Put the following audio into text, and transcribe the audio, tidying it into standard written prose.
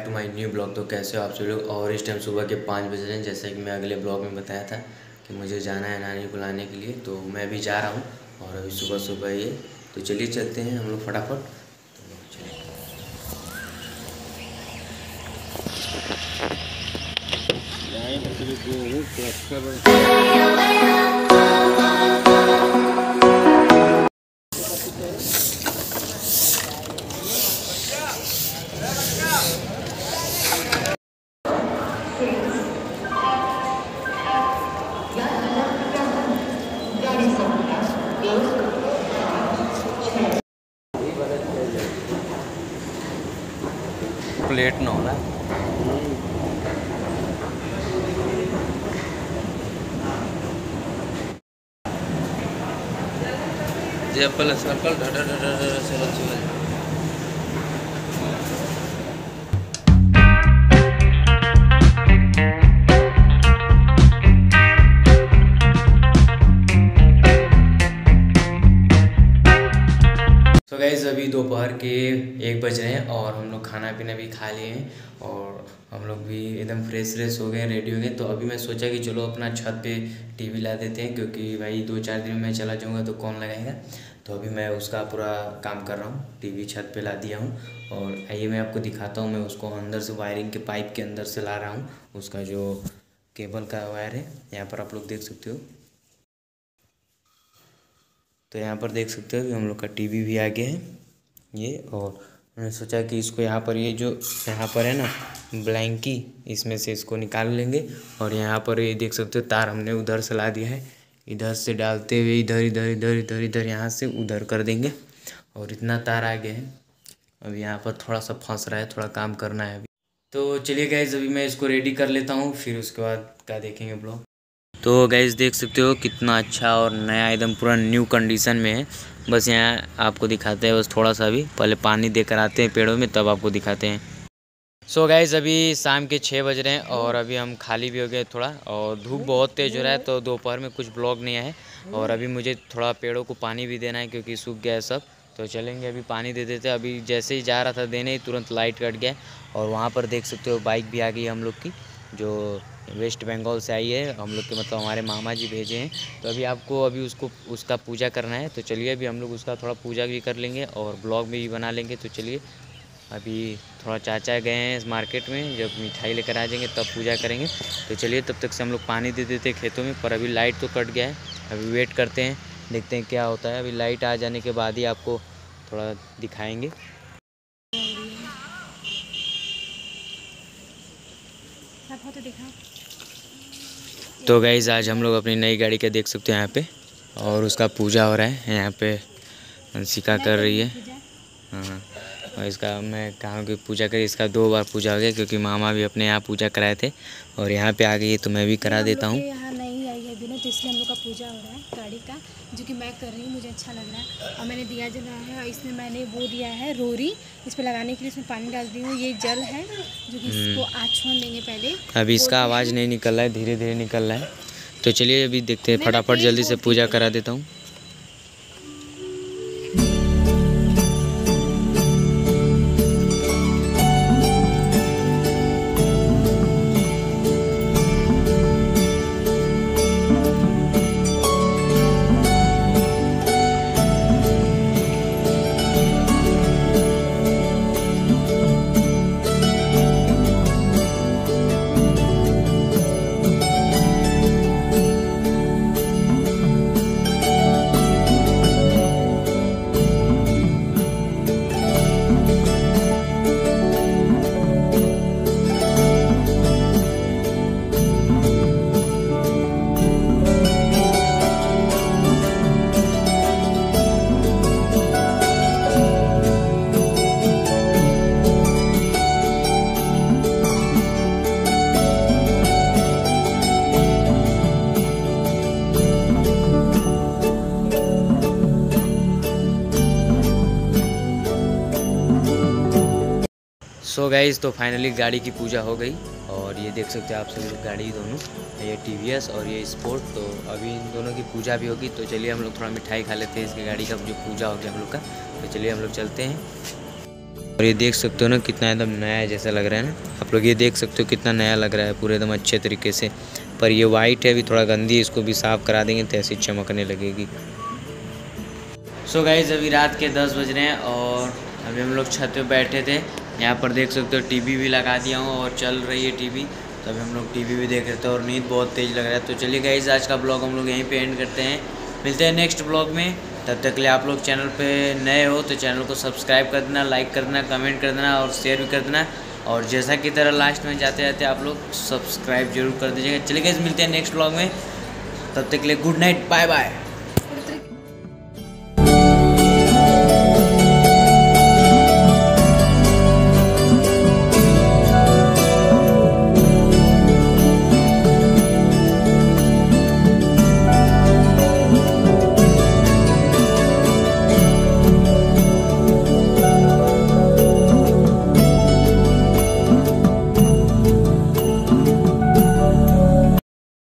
Back to my new blog. तो कैसे हो आप सभी लोग। और इस टाइम सुबह के 5 बज रहे हैं। जैसे कि मैं अगले ब्लॉग में बताया था कि मुझे जाना है नानी को लाने के लिए, तो मैं भी जा रहा हूँ और अभी सुबह सुबह ये। तो चलिए चलते हैं हम लोग फटाफट। प्लेट ना हो ना ये पहले सर्कल ढड़ ढड़ ढड़ से चल। गाइस अभी दोपहर के 1 बज रहे हैं और हम लोग खाना पीना भी खा लिए हैं और हम लोग भी एकदम फ्रेश फ्रेश हो गए, रेडी हो गए। तो अभी मैं सोचा कि चलो अपना छत पे टीवी ला देते हैं, क्योंकि भाई 2-4 दिन में चला जाऊंगा तो कौन लगाएगा। तो अभी मैं उसका पूरा काम कर रहा हूँ, टीवी छत पे ला दिया हूँ। और आइए मैं आपको दिखाता हूँ, मैं उसको अंदर से वायरिंग के पाइप के अंदर से ला रहा हूँ। उसका जो केबल का वायर है यहाँ पर आप लोग देख सकते हो। तो यहाँ पर देख सकते हो कि हम लोग का टीवी भी आ गया है ये। और मैंने सोचा कि इसको यहाँ पर ये जो यहाँ पर है ना ब्लैंकी, इसमें से इसको निकाल लेंगे। और यहाँ पर ये देख सकते हो तार हमने उधर से ला दिया है, इधर से डालते हुए इधर इधर इधर इधर इधर यहाँ से उधर कर देंगे। और इतना तार आ गया है। अब यहाँ पर थोड़ा सा फंस रहा है, थोड़ा काम करना है अभी। तो चलिए गाइस अभी मैं इसको रेडी कर लेता हूँ, फिर उसके बाद क्या देखेंगे ब्लॉग। तो गाइस देख सकते हो कितना अच्छा और नया एकदम पूरा न्यू कंडीशन में है। बस यहाँ आपको दिखाते हैं, बस थोड़ा सा भी पहले पानी देकर आते हैं पेड़ों में तब आपको दिखाते हैं। सो गाइस अभी शाम के 6 बज रहे हैं और अभी हम खाली भी हो गए थोड़ा, और धूप बहुत तेज़ हो रहा है तो दोपहर में कुछ ब्लॉग नहीं है। और अभी मुझे थोड़ा पेड़ों को पानी भी देना है क्योंकि सूख गया है सब। तो चलेंगे अभी पानी दे देते हैं। अभी जैसे ही जा रहा था देने ही तुरंत लाइट कट गया। और वहाँ पर देख सकते हो बाइक भी आ गई हम लोग की, जो वेस्ट बंगाल से आई है हम लोग के, मतलब हमारे मामा जी भेजे हैं। तो अभी आपको अभी उसको उसका पूजा करना है। तो चलिए अभी हम लोग उसका थोड़ा पूजा भी कर लेंगे और ब्लॉग भी बना लेंगे। तो चलिए अभी थोड़ा चाचा गए हैं इस मार्केट में, जब मिठाई लेकर आ जाएंगे तब पूजा करेंगे। तो चलिए तब तक से हम लोग पानी दे देते हैं खेतों में। पर अभी लाइट तो कट गया है, अभी वेट करते हैं, देखते हैं क्या होता है। अभी लाइट आ जाने के बाद ही आपको थोड़ा दिखाएँगे। तो गाइस आज हम लोग अपनी नई गाड़ी का देख सकते हैं यहाँ पे, और उसका पूजा हो रहा है। यहाँ पे अंशिका कर रही है, हाँ। और इसका मैं कहा कि पूजा करी, इसका 2 बार पूजा हो गया क्योंकि मामा भी अपने यहाँ पूजा कराए थे और यहाँ पे आ गई है तो मैं भी करा देता हूँ। यहाँ नहीं आई है बिना, तो इसलिए हम लोग का पूजा हो रहा है गाड़ी का, जो कि मैं कर रही हूँ। मुझे अच्छा लग रहा है। और मैंने दिया जलाया है और इसमें मैंने वो दिया है रोरी, इस पर लगाने के लिए इसमें पानी डाल दी हूँ। ये जल है जो कि इसको आँच में देंगे पहले। अभी इसका आवाज़ नहीं निकल रहा है, धीरे धीरे निकल रहा है। तो चलिए अभी देखते हैं, फटाफट जल्दी से पूजा करा देता हूँ। सो गाइस तो फाइनली गाड़ी की पूजा हो गई। और ये देख सकते हैं आप सभी लोग गाड़ी दोनों, ये TVS और ये स्पोर्ट। तो अभी इन दोनों की पूजा भी होगी। तो चलिए हम लोग थोड़ा मिठाई खा लेते हैं इसकी गाड़ी का जो पूजा हो गया हम लोग का। तो चलिए हम लोग चलते हैं। और ये देख सकते हो ना कितना एकदम नया जैसा लग रहा है ना, आप लोग ये देख सकते हो कितना नया लग रहा है पूरे एकदम अच्छे तरीके से। पर ये वाइट है, अभी थोड़ा गंदी है, इसको भी साफ़ करा देंगे तो ऐसी चमकने लगेगी। सो गाइज अभी रात के 10 बज रहे हैं और अभी हम लोग छत पे बैठे थे। यहाँ पर देख सकते हो टीवी भी लगा दिया हूँ और चल रही है टीवी, तो अभी हम लोग टीवी भी देख रहे थे और नींद बहुत तेज़ लग रहा है। तो चलिए गाइज आज का ब्लॉग हम लोग यहीं पे एंड करते हैं, मिलते हैं नेक्स्ट ब्लॉग में। तब तक के लिए आप लोग चैनल पे नए हो तो चैनल को सब्सक्राइब कर देना, लाइक कर देना, कमेंट कर देना और शेयर भी कर देना। और जैसा की तरह लास्ट में जाते जाते आप लोग सब्सक्राइब जरूर कर दीजिएगा। चलिए गाइज मिलते हैं नेक्स्ट ब्लॉग में, तब तक के लिए गुड नाइट, बाय बाय।